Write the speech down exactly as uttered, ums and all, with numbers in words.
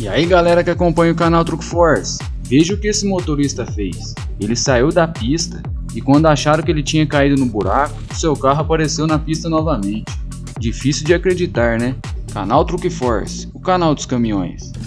E aí galera que acompanha o canal Truck Force, veja o que esse motorista fez. Ele saiu da pista e quando acharam que ele tinha caído no buraco, seu carro apareceu na pista novamente. Difícil de acreditar, né? Canal Truck Force, o canal dos caminhões.